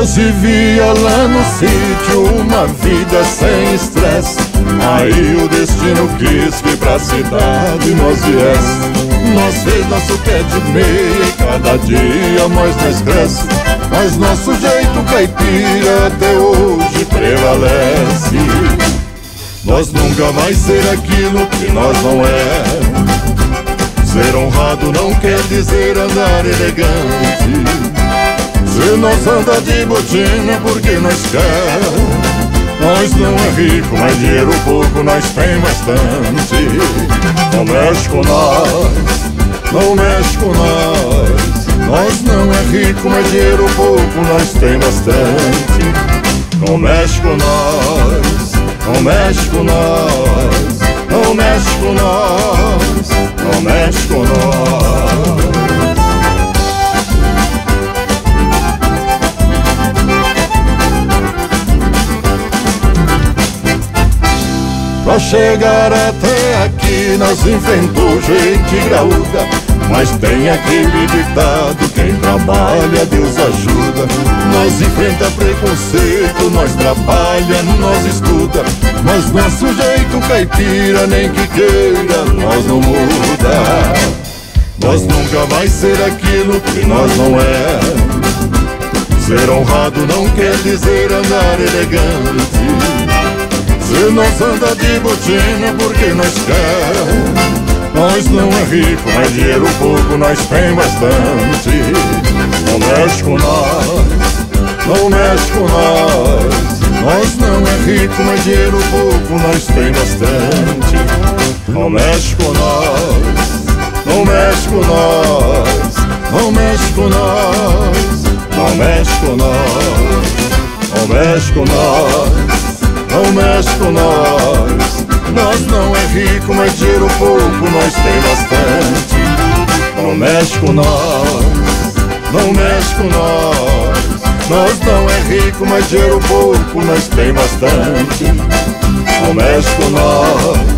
Nós vivia lá no sítio uma vida sem estresse. Aí o destino quis que pra cidade nós viesse. Nós fez nosso pé de meia e cada dia mais cresce. Mas nosso jeito caipira até hoje prevalece. Nós nunca mais ser aquilo que nós não é. Ser honrado não quer dizer andar elegante. Se nós anda de botina porque nós quer. Nós não é rico, mas dinheiro pouco nós tem bastante. Não mexe com nós, não mexe com nós. Nós não é rico, mas dinheiro pouco nós tem bastante. Não mexe com nós, não mexe com nós. Não mexe com nós, não mexe com nós. Pra chegar até aqui nós inventou gente graúda. Mas tem aquele ditado, quem trabalha Deus ajuda. Nós enfrenta preconceito, nós trabalha, nós estuda. Mas nosso jeito caipira, nem que queira, nós não muda. Nós nunca vai ser aquilo que nós não é. Ser honrado não quer dizer andar elegante. Se nós anda de botina porque nós quer. Nós não é rico, mas dinheiro pouco nós tem bastante. Não mexe com nós, não mexe com nós. Nós não é rico, mas dinheiro pouco nós tem bastante. Não mexe com nós, não mexe com nós. Não mexe com nós, não mexe com nós. Não mexe com nós. Não mexe com nós. Nós não é rico, mas dinheiro pouco nós tem bastante. Não mexe com nós, não mexe com nós. Nós não é rico, mas dinheiro pouco nós tem bastante. Não mexe com nós,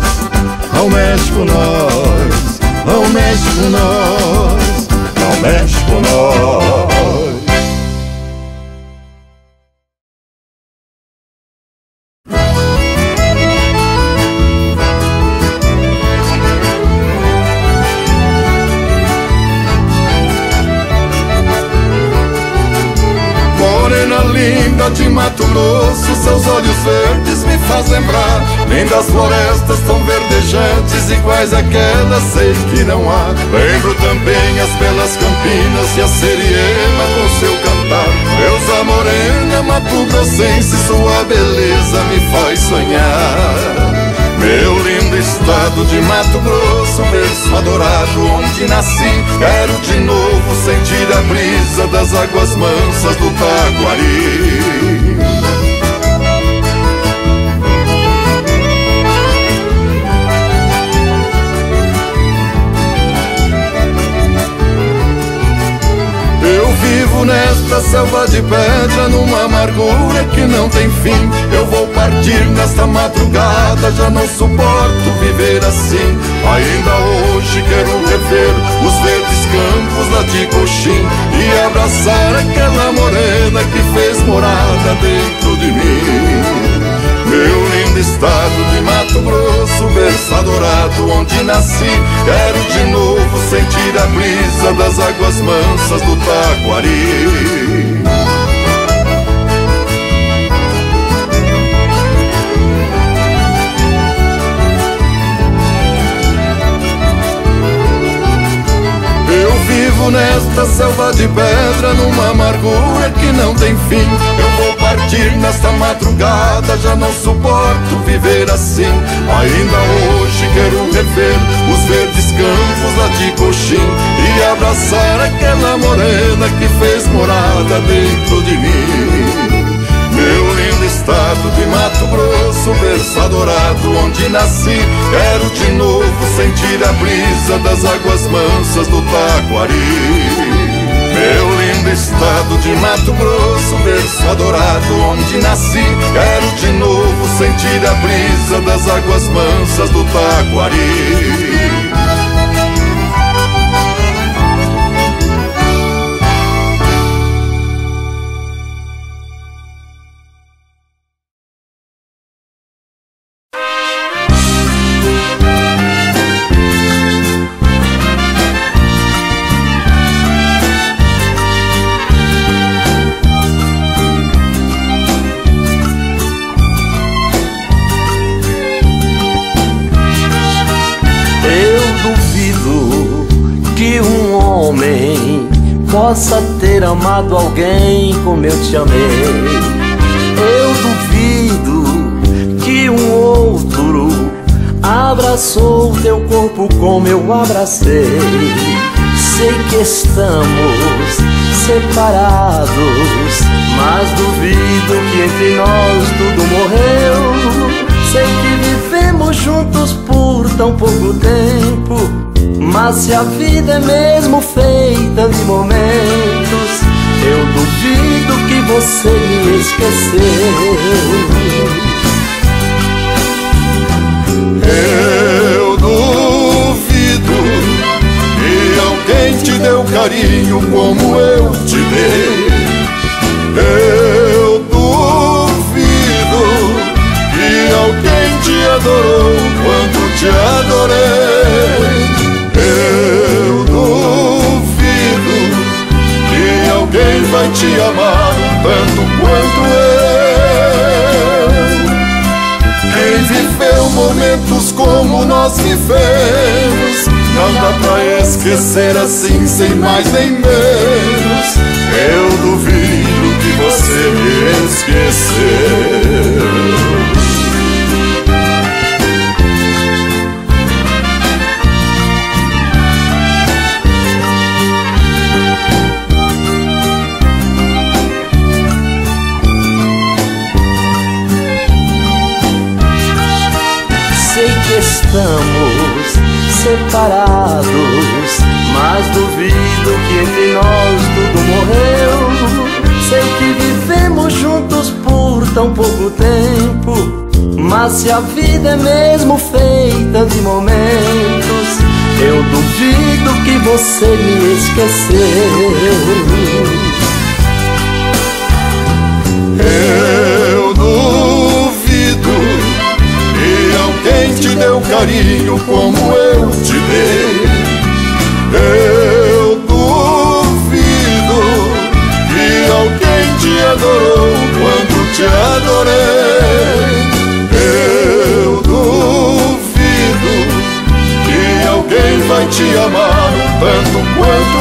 não mexe com nós. Não mexe com nós, não mexe com nós. De Mato Grosso, seus olhos verdes me faz lembrar. Nem das florestas tão verdejantes, iguais àquelas sei que não há. Lembro também as belas campinas e a seriema com seu cantar. Deusa morena, Mato Grossense, sua beleza me faz sonhar. Meu lindo estado de Mato Grosso, berço adorado onde nasci. Quero de novo sentir a brisa das águas mansas do Taquari. Eu vivo nesta selva de pedra, numa amargura que não tem fim. Eu vou partir nesta madrugada, já não suporto viver assim. Ainda hoje quero rever os verdes campos lá de Coxim e abraçar aquela morena que fez morada dentro de mim. Meu lindo estado de Mato Grosso, berço adorado onde nasci. Quero de novo sentir a brisa das águas mansas do Taquari. Vivo nesta selva de pedra, numa amargura que não tem fim. Eu vou partir nesta madrugada, já não suporto viver assim. Ainda hoje quero rever os verdes campos lá de Coxim e abraçar aquela morena que fez morada dentro de mim. Meu lindo estado de Mato Grosso, berço adorado onde nasci. Quero de novo sentir a brisa das águas mansas do Taquari. Meu lindo estado de Mato Grosso, berço adorado onde nasci. Quero de novo sentir a brisa das águas mansas do Taquari. possa ter amado alguém como eu te amei. Eu duvido que um outro abraçou teu corpo como eu abracei. Sei que estamos separados, mas duvido que entre nós tudo morreu. Sei que vivemos juntos por tão pouco tempo, mas se a vida é mesmo feita de momentos, eu duvido que você me esqueceu. Eu duvido que alguém te deu carinho como eu te dei. Eu duvido que alguém te adorou quando te adorei. Eu duvido que alguém vai te amar tanto quanto eu. Quem viveu momentos como nós vivemos, não dá pra esquecer assim, sem mais nem menos. Eu duvido que você me esqueceu. Estamos separados, mas duvido que entre nós tudo morreu. Sei que vivemos juntos por tão pouco tempo, mas se a vida é mesmo feita de momentos, eu duvido que você me esqueceu. Eu duvido quem te deu carinho como eu te dei. Eu duvido que alguém te adorou quando te adorei. Eu duvido que alguém vai te amar tanto quanto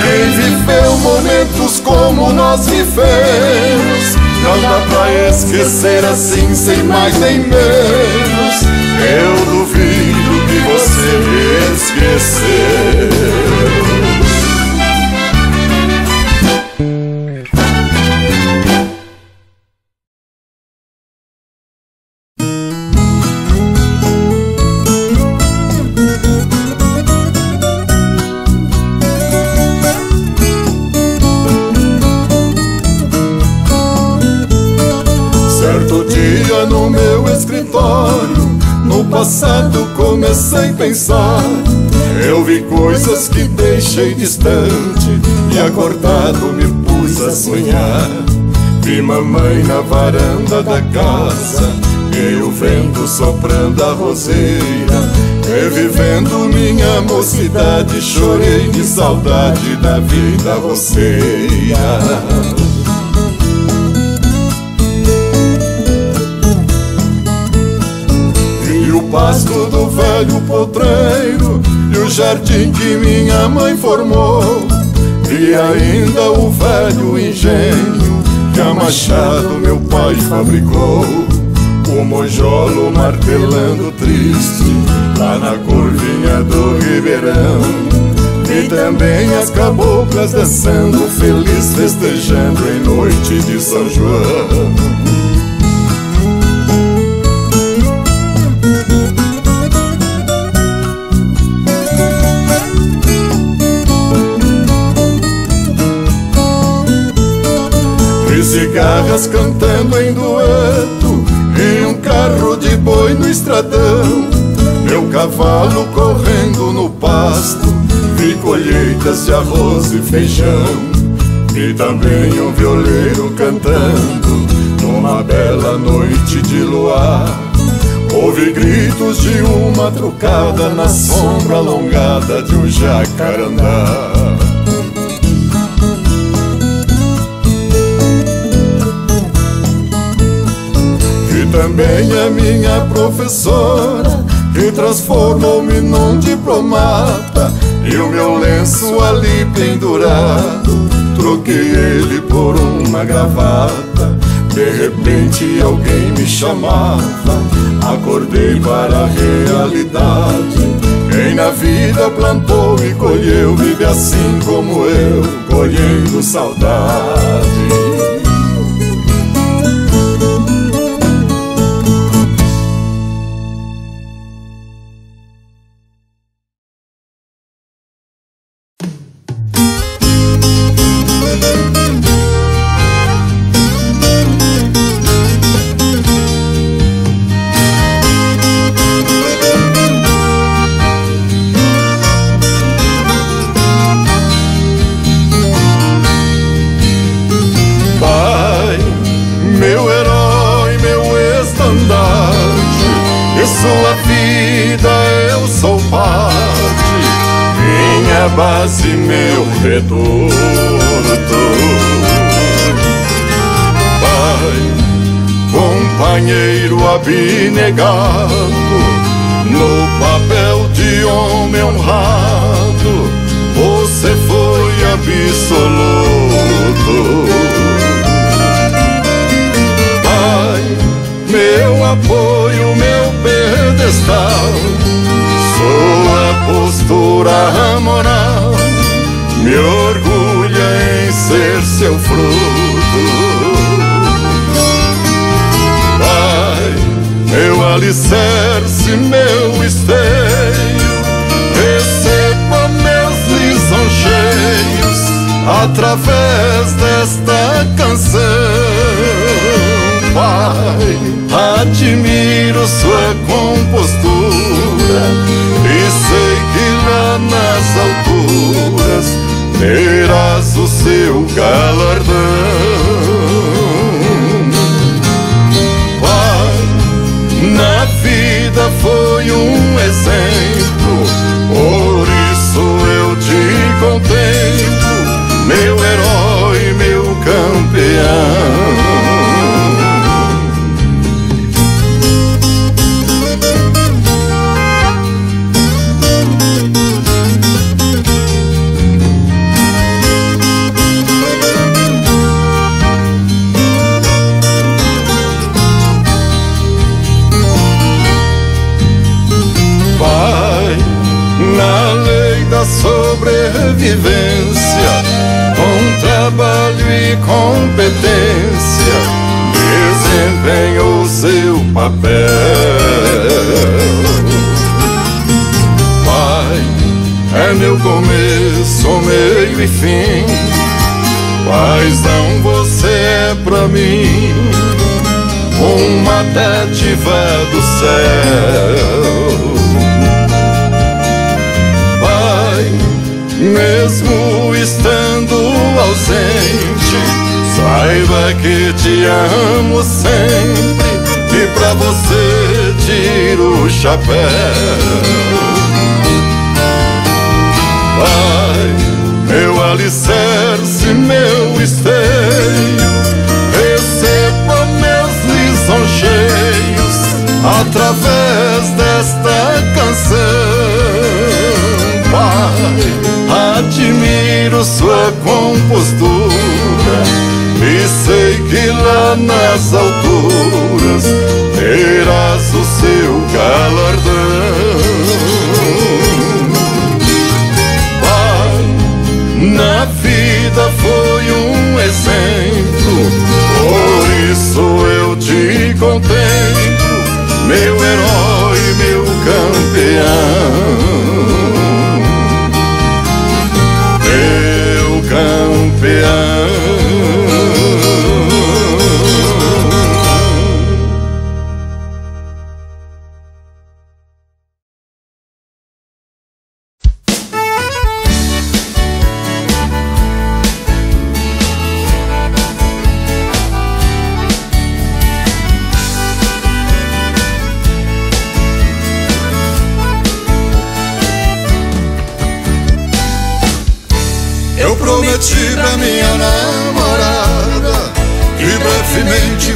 eu. Quem viveu momentos como nós vivemos, não dá pra esquecer assim, sem mais nem menos. Eu duvido que você me esqueceu. Eu vi coisas que deixei distante e acordado me pus a sonhar. Vi mamãe na varanda da casa e o vento soprando a roseira. Revivendo minha mocidade, chorei de saudade da vida roceira. Pasto do velho potreiro e o jardim que minha mãe formou, e ainda o velho engenho que a machado meu pai fabricou. O mojolo martelando triste lá na curvinha do ribeirão, e também as caboclas dançando feliz, festejando em noite de São João. Cigarras cantando em dueto e um carro de boi no estradão. Meu cavalo correndo no pasto, vi colheitas de arroz e feijão. E também um violeiro cantando numa bela noite de luar. Ouvi gritos de uma trucada na sombra alongada de um jacarandá. Também a minha professora e transformou-me num diplomata. E o meu lenço ali pendurado, troquei ele por uma gravata. De repente alguém me chamava, acordei para a realidade. Quem na vida plantou e colheu, vive assim como eu, colhendo saudade.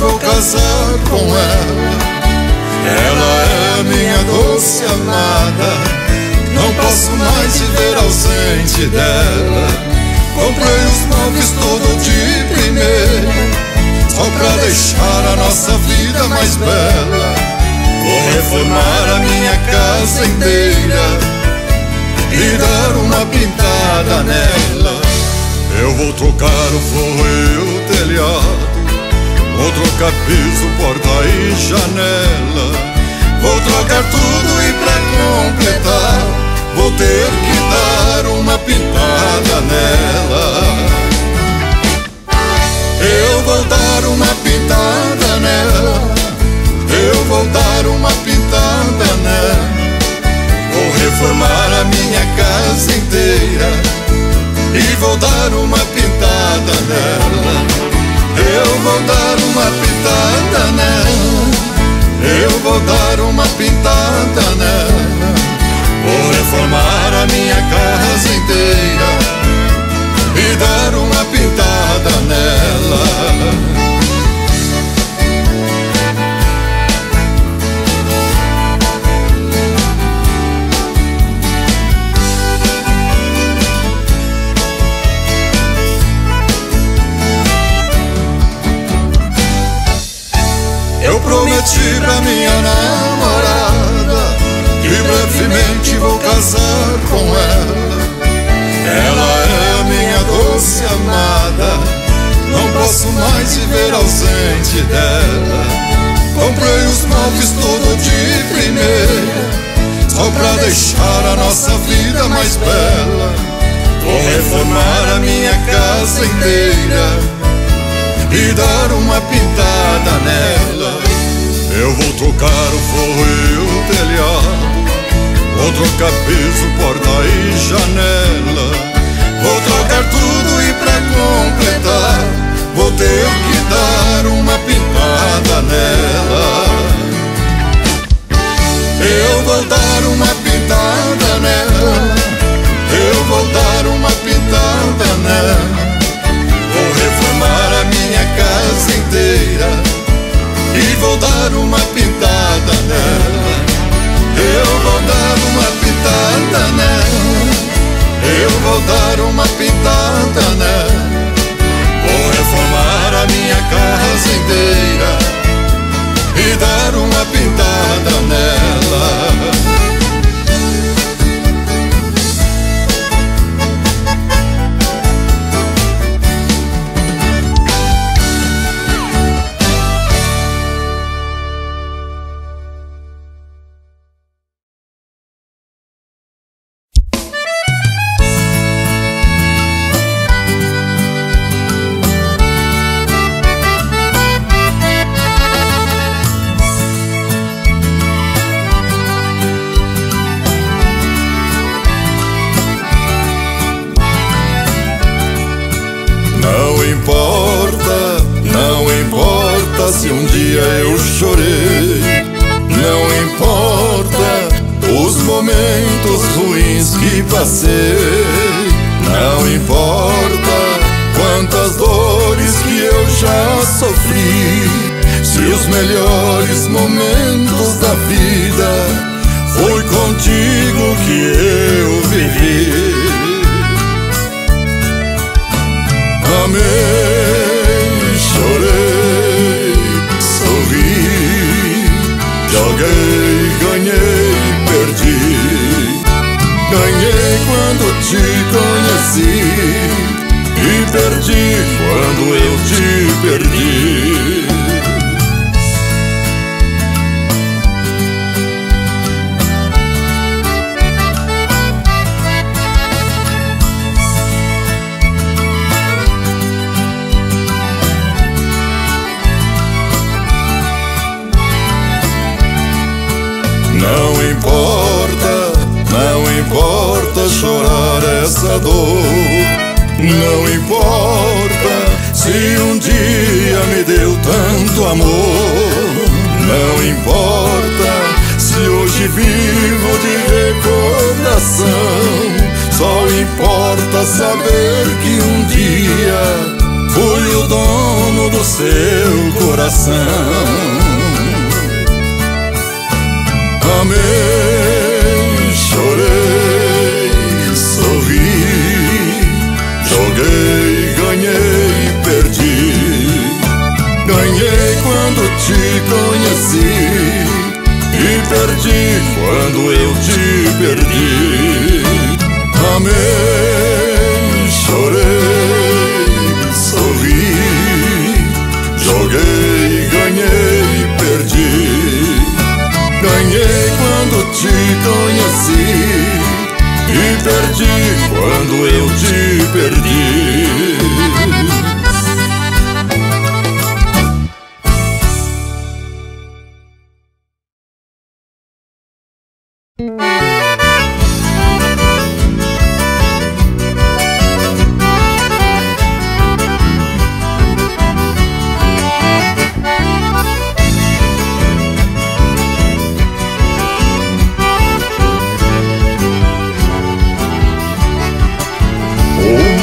Vou casar com ela, ela é minha doce amada, não posso mais te ver ausente dela. Comprei os móveis todo de primeira, só pra deixar a nossa vida mais bela. Vou reformar a minha casa inteira e dar uma pintada nela. Eu vou trocar o forro, o telhado, vou trocar piso, porta e janela, vou trocar tudo e pra completar vou ter que dar uma pintada nela. Eu vou dar uma pintada nela, eu vou dar uma pintada nela. Vou reformar a minha casa inteira e vou dar uma pintada nela. Eu vou dar uma pintada nela, eu vou dar uma pintada nela. Vou reformar a minha casa inteira e dar uma pintada nela. Prometi pra minha namorada que brevemente vou casar com ela. Ela é a minha doce amada, não posso mais te ver ausente dela. Comprei os móveis todo de primeira, só pra deixar a nossa vida mais bela. Vou reformar a minha casa inteira e dar uma pintada nela. Eu vou trocar o forro e o telhado, vou trocar piso, porta e janela, vou trocar tudo e pra completar vou ter que dar uma pintada nela. Eu vou dar uma pintada nela, eu vou dar uma pintada nela. Vou reformar a minha casa inteira e vou dar uma pintada nela. Eu vou dar uma pintada nela, eu vou dar uma pintada nela. Vou reformar a minha casa inteira e dar uma pintada nela. Se um dia eu chorei, não importa os momentos ruins que passei, não importa quantas dores que eu já sofri, se os melhores momentos da vida foi contigo que eu vivi. Amei, chorei, joguei, ganhei, perdi. Ganhei quando te conheci e perdi quando eu te perdi. Não importa chorar essa dor, não importa se um dia me deu tanto amor, não importa se hoje vivo de recordação, só importa saber que um dia fui o dono do seu coração. Amei, chorei, sorri, joguei, ganhei, perdi. Ganhei quando te conheci e perdi quando eu te perdi. Amei, chorei, sorri, joguei, ganhei, perdi. Ganhei quando te conheci e perdi quando eu te perdi.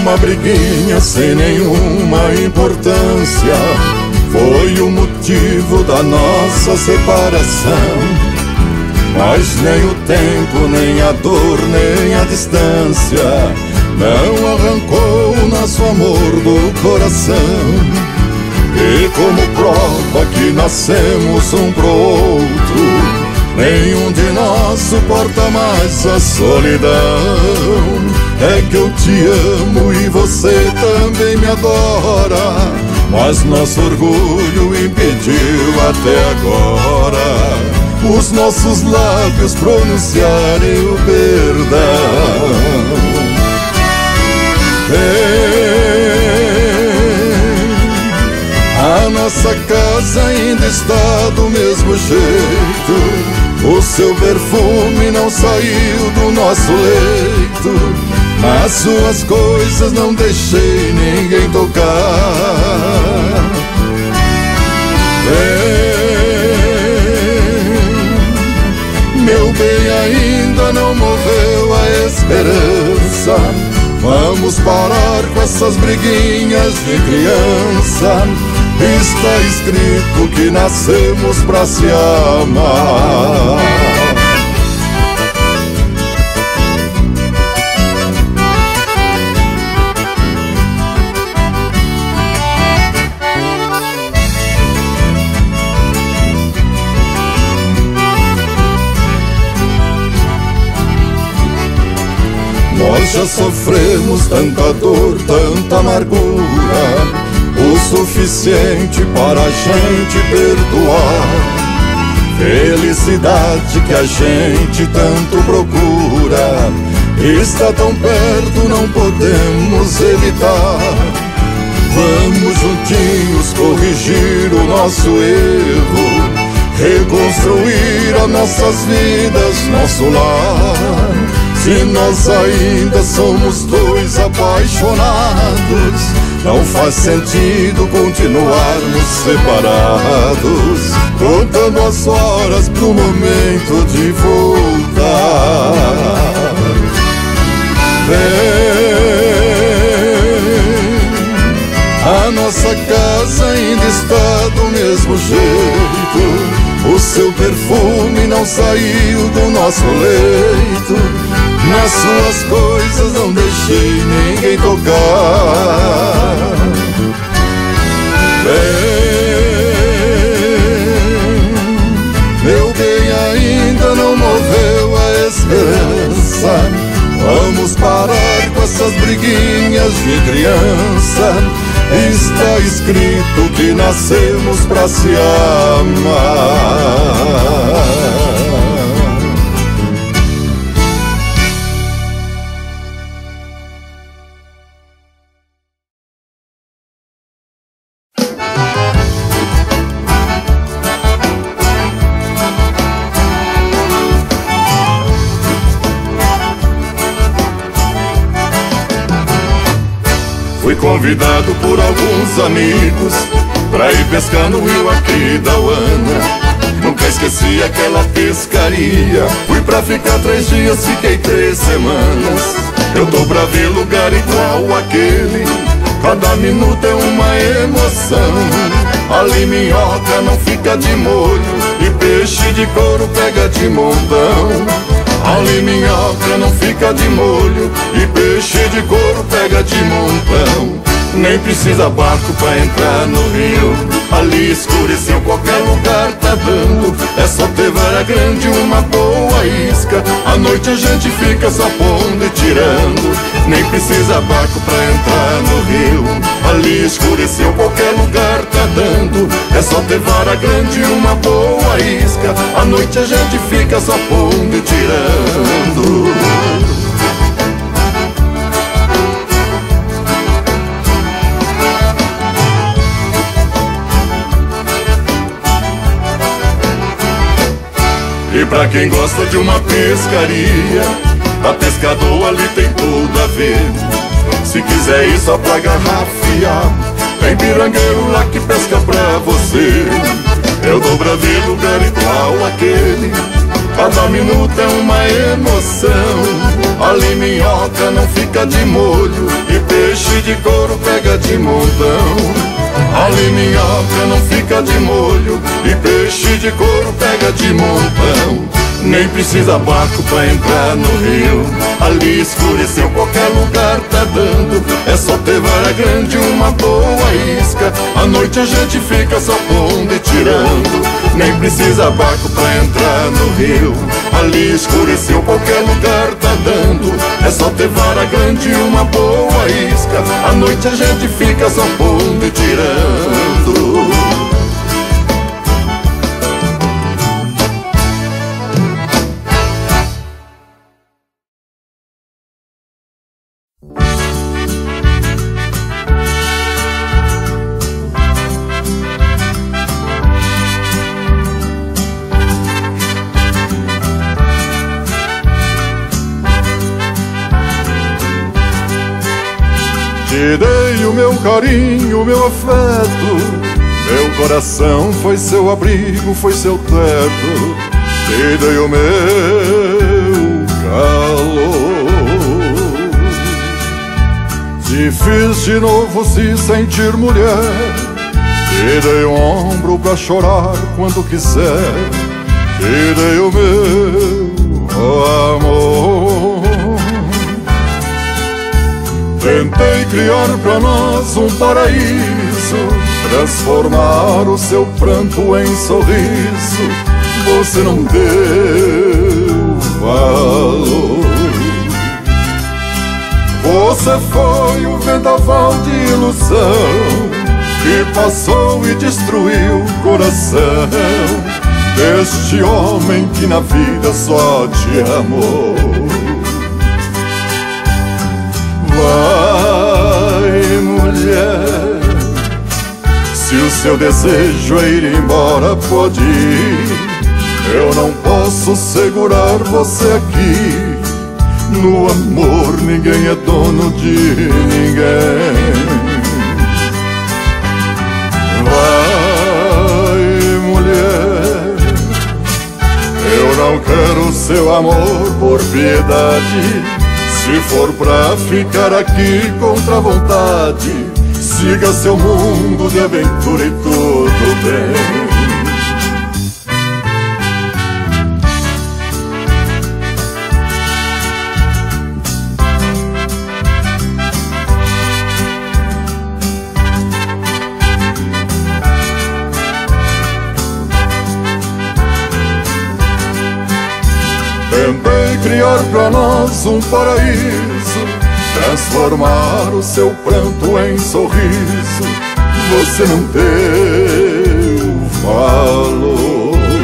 Uma briguinha sem nenhuma importância foi o motivo da nossa separação. Mas nem o tempo, nem a dor, nem a distância não arrancou o nosso amor do coração. E como prova que nascemos um pro outro, nenhum de nós suporta mais a solidão. É que eu te amo e você também me adora, mas nosso orgulho impediu até agora os nossos lábios pronunciarem o perdão. A nossa casa ainda está do mesmo jeito, o seu perfume não saiu do nosso leito. As suas coisas não deixei ninguém tocar. Vem, meu bem, ainda não morreu a esperança. Vamos parar com essas briguinhas de criança. Está escrito que nascemos pra se amar. Nós já sofremos tanta dor, tanta amargura, o suficiente para a gente perdoar. Felicidade que a gente tanto procura está tão perto, não podemos evitar. Vamos juntinhos corrigir o nosso erro, reconstruir as nossas vidas, nosso lar. Se nós ainda somos dois apaixonados, não faz sentido continuarmos separados, contando as horas pro momento de voltar. Vem, a nossa casa ainda está do mesmo jeito, o seu perfume não saiu do nosso leito. Nas suas coisas não deixei ninguém tocar. Vem, meu bem, ainda não morreu a esperança. Vamos parar com essas briguinhas de criança. Está escrito que nascemos pra se amar. Convidado por alguns amigos pra ir pescar no rio aqui da Uana. Nunca esqueci aquela pescaria, fui pra ficar 3 dias, fiquei 3 semanas. Eu tô pra ver lugar igual aquele, cada minuto é uma emoção. Ali minhoca não fica de molho, E peixe de couro pega de montão. A liminhoca não fica de molho. E peixe de couro pega de montão. Nem precisa barco pra entrar no rio. Ali escureceu, qualquer lugar tá dando. É só ter vara grande, uma boa isca. À noite a gente fica só pondo e tirando. Nem precisa barco pra entrar no rio. Ali escureceu, qualquer lugar tá dando. É só ter vara grande, uma boa isca. À noite a gente fica só pondo e tirando. E pra quem gosta de uma pescaria, pra pescador ali tem tudo a ver. Se quiser ir só pra garrafiar, tem pirangueiro lá que pesca pra você. Eu dou pra ver lugar igual aquele, cada minuto é uma emoção. A liminhoca não fica de molho, e peixe de couro pega de montão. A liminhoca não fica de molho, e peixe de couro pega de montão. Nem precisa barco pra entrar no rio. Ali escureceu, qualquer lugar tá dando. É só ter vara grande, uma boa isca. À noite a gente fica só pondo e tirando. Nem precisa barco pra entrar no rio. Ali escureceu, qualquer lugar tá dando. É só ter vara grande, uma boa isca. À noite a gente fica só pondo e tirando. Tirei o meu carinho, meu afeto. Meu coração foi seu abrigo, foi seu teto. Te dei o meu calor. Te fiz de novo se sentir mulher. Te dei um ombro pra chorar quando quiser. Te dei o meu amor. Tentei criar pra nós um paraíso, transformar o seu pranto em sorriso. Você não deu valor. Você foi um vendaval de ilusão que passou e destruiu o coração deste homem que na vida só te amou. Vai, mulher, se o seu desejo é ir embora, pode ir. Eu não posso segurar você aqui. No amor ninguém é dono de ninguém. Vai, mulher, eu não quero seu amor por piedade. Se for pra ficar aqui contra a vontade, siga seu mundo de aventura e tudo bem. Tentei criar pra nós um paraíso, transformar o seu pranto em sorriso. Você não deu valor.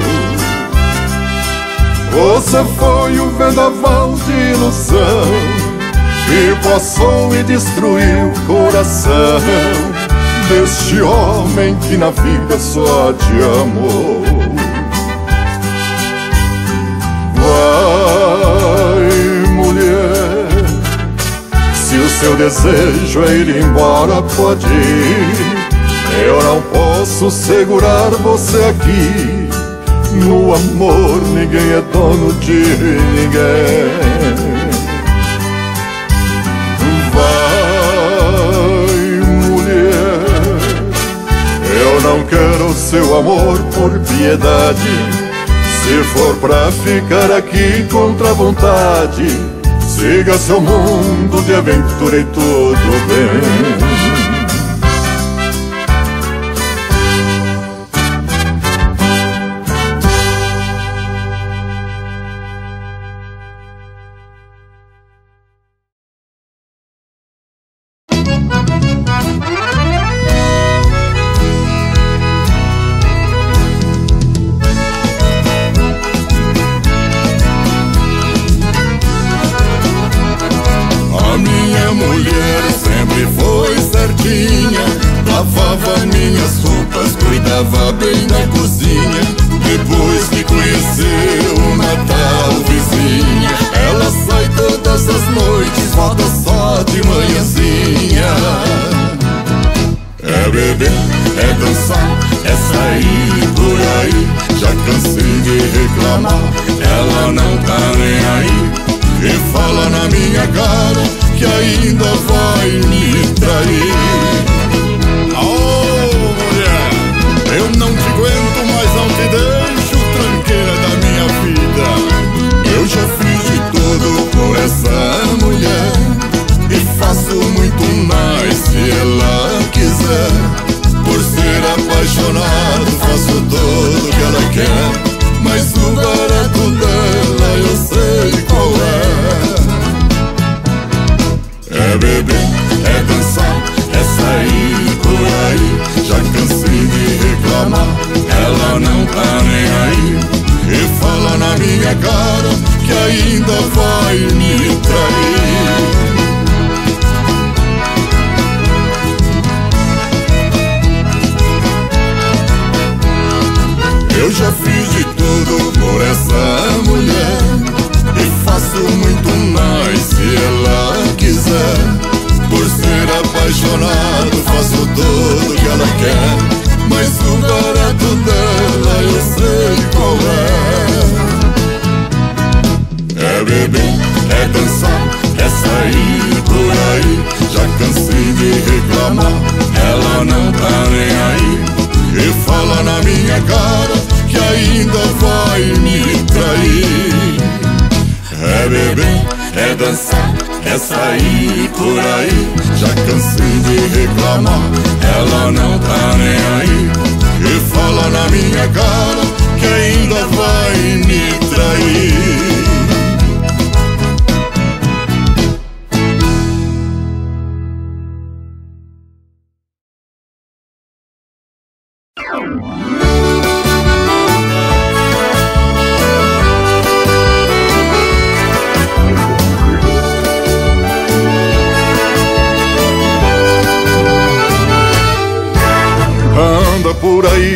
Você foi um vendaval de ilusão que passou e destruiu o coração deste homem que na vida só te amou. Seu desejo é ir embora, pode ir. Eu não posso segurar você aqui. No amor ninguém é dono de ninguém. Vai, mulher, eu não quero seu amor por piedade. Se for pra ficar aqui contra a vontade, siga seu mundo de aventura e tudo bem.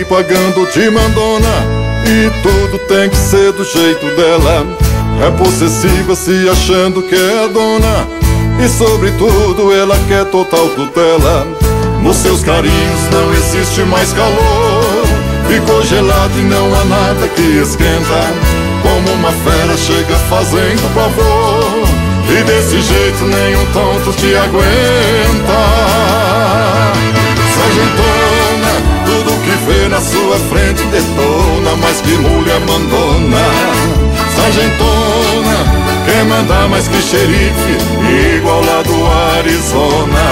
Pagando de mandona e tudo tem que ser do jeito dela. É possessiva, se achando que é a dona, e sobretudo ela quer total tutela. Nos seus carinhos não existe mais calor, ficou gelado e não há nada que esquenta. Como uma fera chega fazendo pavor, e desse jeito nenhum tonto te aguenta. Sargentona, tudo que vê na sua frente detona, mas que mulher mandona. Sargentona, quer mandar mais que xerife, igual lá do Arizona.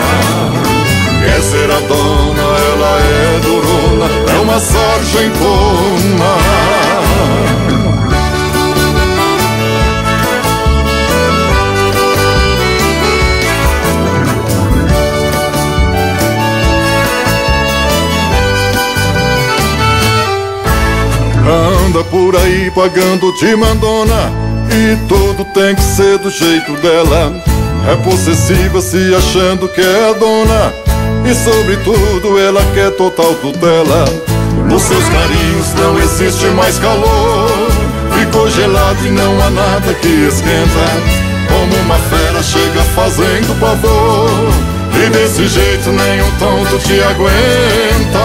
Quer ser a dona, ela é durona, é uma sargentona. Anda por aí pagando de mandona e tudo tem que ser do jeito dela. É possessiva, se achando que é a dona, e sobretudo ela quer total tutela. Nos seus carinhos não existe mais calor, ficou gelado e não há nada que esquenta. Como uma fera chega fazendo pavor, e desse jeito nenhum tonto te aguenta.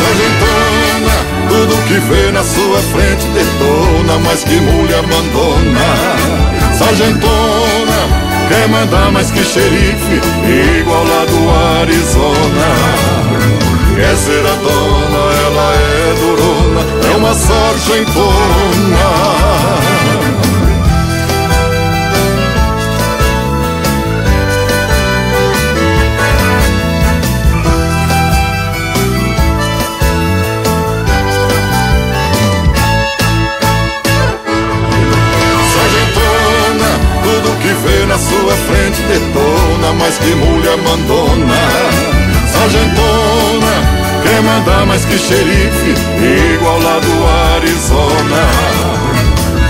Sargentona, tudo que vê na sua frente detona, mas que mulher abandona. Sargentona, quer mandar mais que xerife, igual lá do Arizona. Quer ser a dona, ela é durona, é uma sargentona. Sua frente detona, mas que mulher mandona. Sargentona, quer mandar mais que xerife, igual lá do Arizona.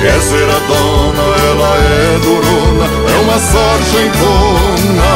Quer ser a dona, ela é durona, é uma sargentona.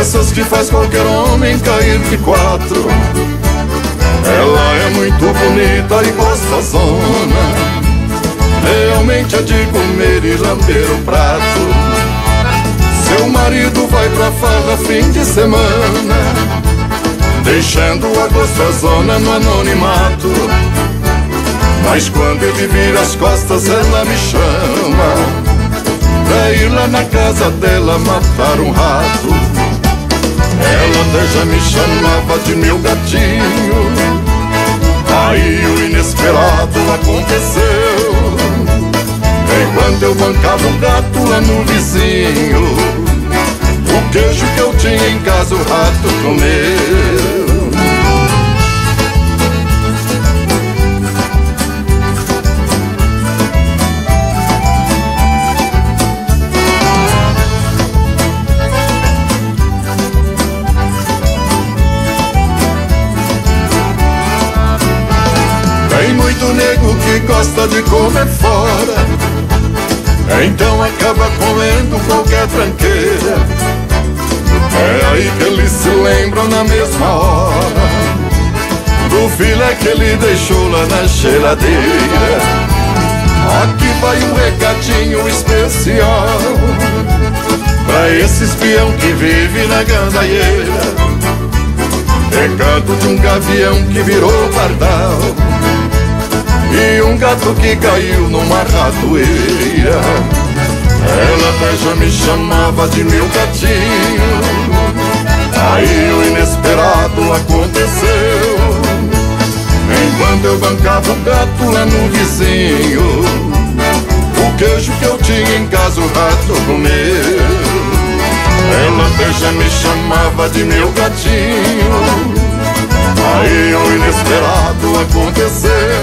Essas que faz qualquer homem cair de quatro. Ela é muito bonita e gostosona, realmente é de comer e lamber o prato. Seu marido vai pra farra fim de semana, deixando a gostosona no anonimato. Mas quando ele vira as costas, ela me chama pra ir lá na casa dela matar um rato. Ela até já me chamava de meu gatinho. Aí o inesperado aconteceu. Enquanto eu bancava um gato lá no vizinho, o queijo que eu tinha em casa o rato comeu. Muito nego que gosta de comer fora, então acaba comendo qualquer tranqueira. É aí que eles se lembram na mesma hora do filé que ele deixou lá na geladeira. Aqui vai um recadinho especial pra esse espião que vive na gandaieira. Recado de um gavião que virou pardal e um gato que caiu numa ratoeira. Ela até já me chamava de meu gatinho. Aí o inesperado aconteceu. Enquanto eu bancava um gato lá no vizinho, o queijo que eu tinha em casa o rato comeu. Ela até já me chamava de meu gatinho. Aí o inesperado aconteceu.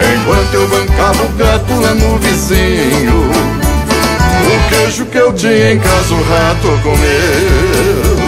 Enquanto eu bancava o gato lá no vizinho, o queijo que eu tinha em casa o rato comeu.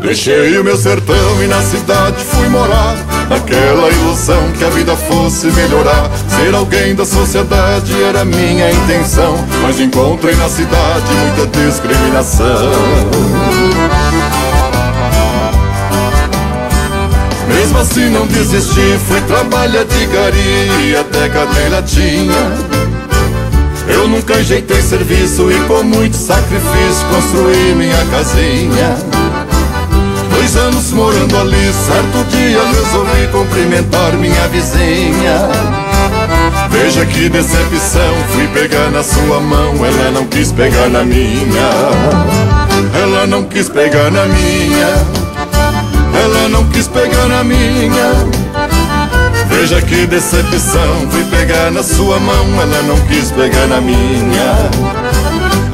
Deixei o meu sertão e na cidade fui morar, naquela ilusão que a vida fosse melhorar. Ser alguém da sociedade era minha intenção, mas encontrei na cidade muita discriminação. Mesmo assim não desisti, fui trabalhar de gari até cadeira tinha. Eu nunca enjeitei serviço e com muito sacrifício construí minha casinha. 2 anos morando ali, certo dia resolvi cumprimentar minha vizinha. Veja que decepção, fui pegar na sua mão, ela não quis pegar na minha. Ela não quis pegar na minha. Ela não quis pegar na minha. Veja que decepção, fui pegar na sua mão, ela não quis pegar na minha.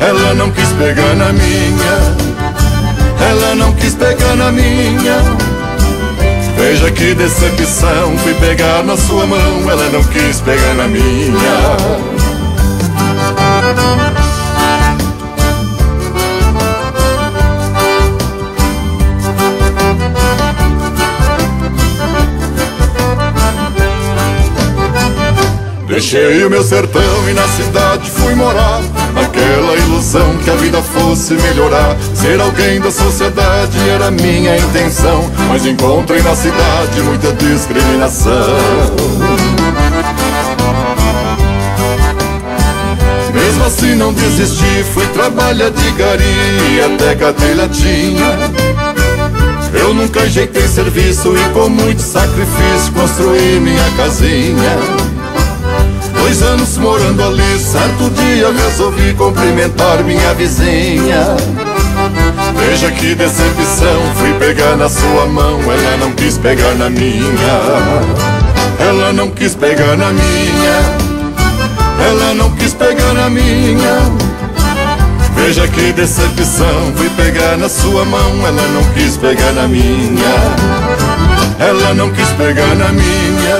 Ela não quis pegar na minha. ela não quis pegar na minha. Veja que decepção, fui pegar na sua mão, ela não quis pegar na minha. Deixei o meu sertão e na cidade fui morar, naquela ilusão que a vida fosse melhorar. Ser alguém da sociedade era minha intenção, mas encontrei na cidade muita discriminação. Mesmo assim não desisti, fui trabalhar de gari até cadeia tinha. Eu nunca ajeitei serviço e com muito sacrifício construí minha casinha. 2 anos morando ali, certo dia resolvi cumprimentar minha vizinha. Veja que decepção, fui pegar na sua mão, ela não quis pegar na minha. Ela não quis pegar na minha. Ela não quis pegar na minha. Veja que decepção, fui pegar na sua mão, ela não quis pegar na minha. Ela não quis pegar na minha.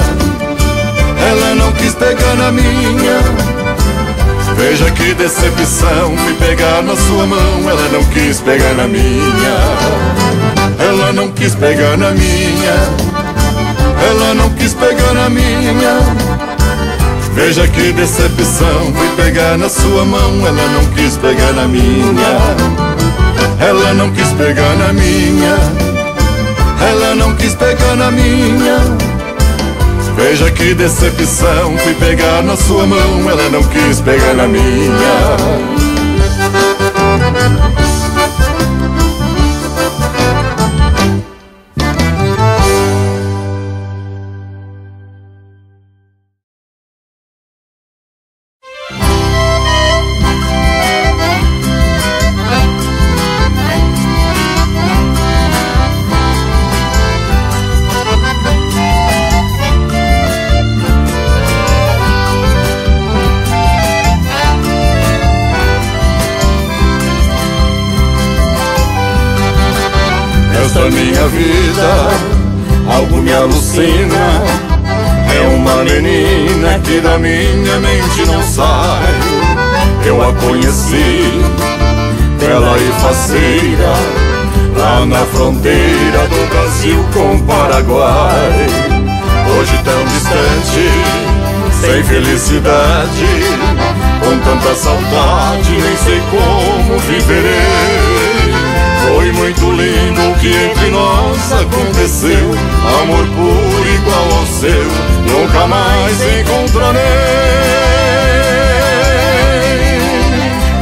Ela não quis pegar na minha. Veja que decepção, fui pegar na sua mão, ela não quis pegar na minha. Ela não quis pegar na minha. Ela não quis pegar na minha. Veja que decepção, fui pegar na sua mão, ela não quis pegar na minha. Ela não quis pegar na minha. Ela não quis pegar na minha. Veja que decepção, fui pegar na sua mão, ela não quis pegar na minha. Esta minha vida, algo me alucina. É uma menina que da minha mente não sai. Eu a conheci, bela e faceira, lá na fronteira do Brasil com o Paraguai. Hoje tão distante, sem felicidade, com tanta saudade, nem sei como viverei. Foi muito lindo o que entre nós aconteceu, amor puro igual ao seu, nunca mais encontrarei.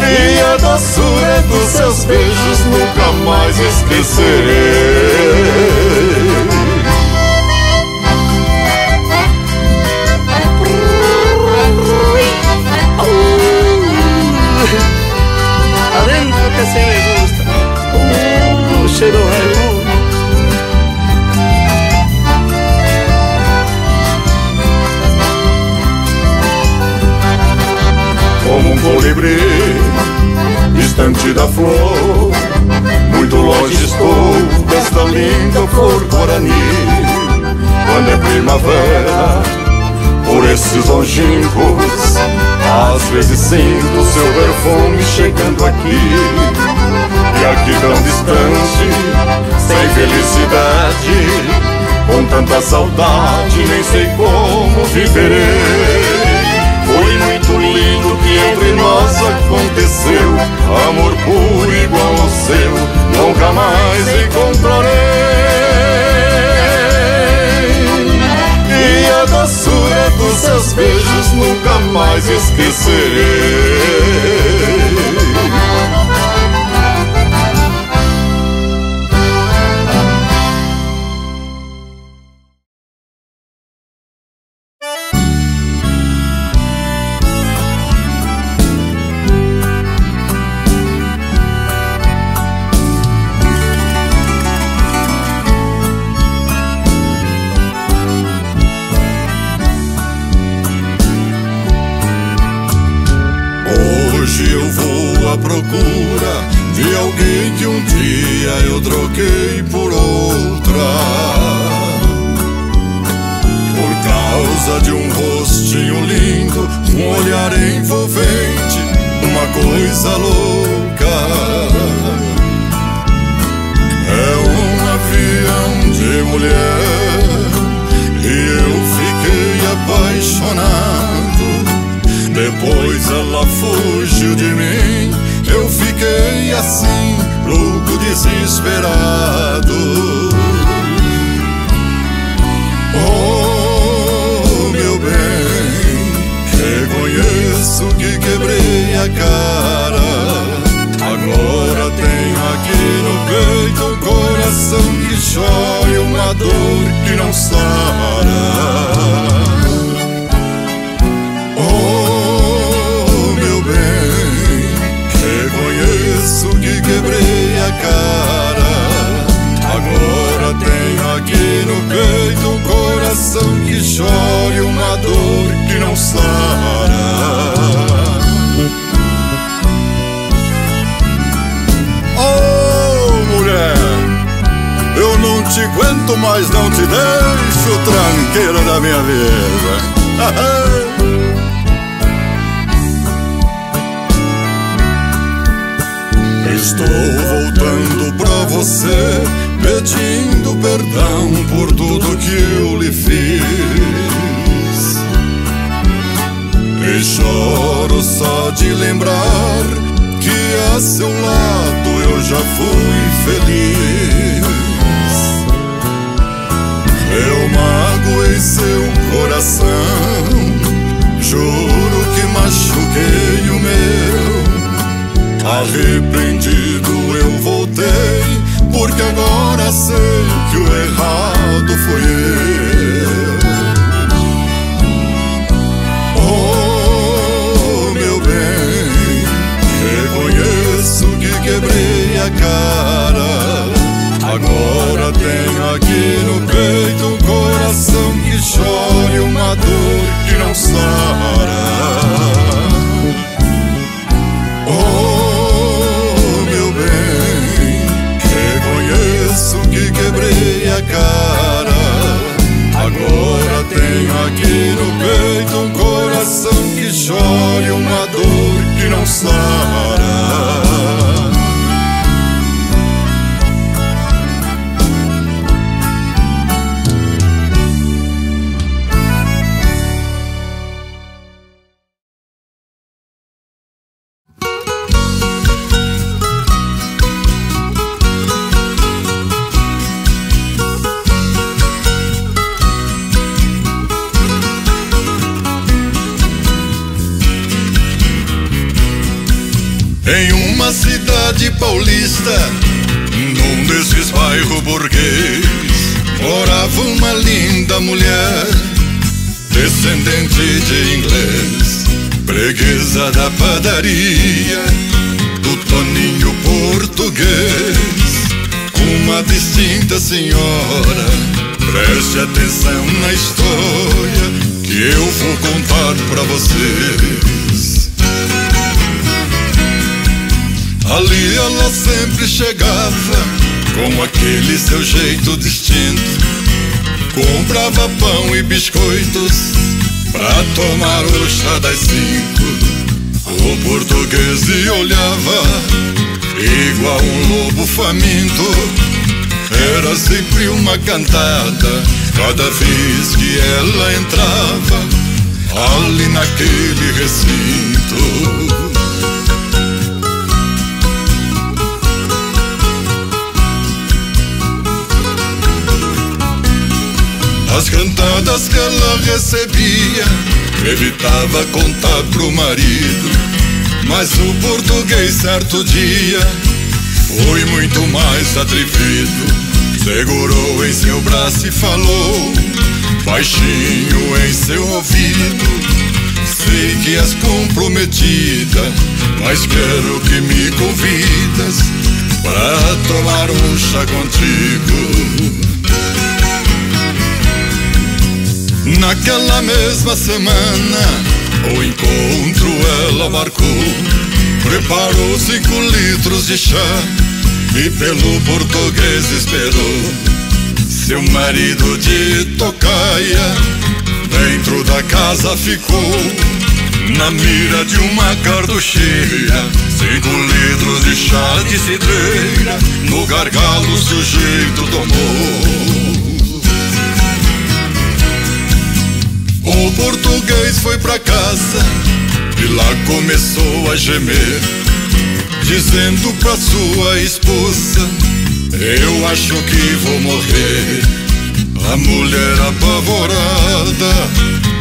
E a doçura dos seus beijos nunca mais esquecerei. Adentro que se me gusta. Como um colibri, distante da flor, muito longe estou desta linda flor guarani. Quando é primavera, por esses longínquos, às vezes sinto seu perfume chegando aqui. E aqui tão distante, sem felicidade, com tanta saudade, nem sei como viverei. Foi muito lindo o que entre nós aconteceu, amor puro igual ao seu, nunca mais encontrarei. E a doçura dos seus beijos nunca mais esquecerei. de alguém que um dia eu troquei por outra, por causa de um rostinho lindo, um olhar envolvente, uma coisa louca. É um avião de mulher e eu fiquei apaixonado. Depois ela fugiu de mim, eu fiquei assim, louco, desesperado. Oh, meu bem, reconheço que quebrei a cara. Agora tenho aqui no peito um coração que chora, uma dor que não sara. Oh, meu bem, reconheço que quebrei a cara. Agora tenho aqui no peito um coração que chora, uma dor que não sara. Não te aguento mais, não te deixo, tranqueira da minha vida. Estou voltando pra você, pedindo perdão por tudo que eu lhe fiz. E choro só de lembrar que a seu lado eu já fui feliz. Eu magoei seu coração, juro que machuquei o meu. Arrependido eu voltei, porque agora sei que o errado fui eu. Oh, meu bem, reconheço que quebrei a cara. Agora tenho aqui no peito um coração que chora e uma dor que não sara. Oh, meu bem, reconheço que quebrei a cara. Agora tenho aqui no peito um coração que chora e uma dor que não sara. Paulista, num desses bairros burguês, morava uma linda mulher, descendente de inglês, freguesa da padaria do Toninho português. Uma distinta senhora, preste atenção na história que eu vou contar pra vocês. Ali ela sempre chegava, com aquele seu jeito distinto, comprava pão e biscoitos pra tomar o chá das 5. O português lhe olhava, igual um lobo faminto. Era sempre uma cantada, cada vez que ela entrava ali naquele recinto. As cantadas que ela recebia, evitava contar pro marido, mas o português certo dia foi muito mais atrevido. Segurou em seu braço e falou baixinho em seu ouvido: sei que és comprometida, mas quero que me convidas pra tomar um chá contigo. Naquela mesma semana, o encontro ela marcou Preparou 5 litros de chá e pelo português esperou seu marido de tocaia. Dentro da casa ficou na mira de uma carducheira. 5 litros de chá de cidreira no gargalo o sujeito tomou. O português foi pra casa e lá começou a gemer, dizendo pra sua esposa: eu acho que vou morrer. A mulher apavorada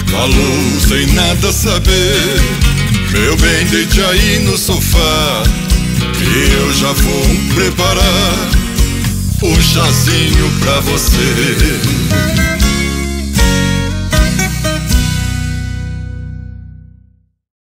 falou sem nada saber: meu bem, deite aí no sofá que eu já vou preparar um chazinho pra você.